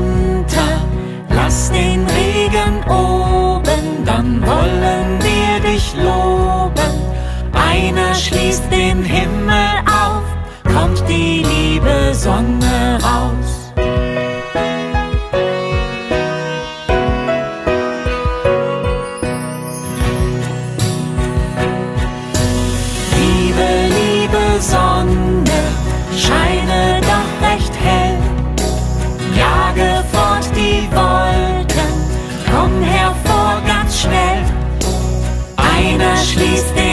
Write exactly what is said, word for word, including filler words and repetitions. runter, lass den Regen oben, dann wollen wir dich loben. Einer schließt den Himmel auf, kommt die liebe Sonne raus. Liebe, liebe Sonne, scheine doch recht hell, jage fort die Wolken, komm hervor ganz schnell. Einer schließt den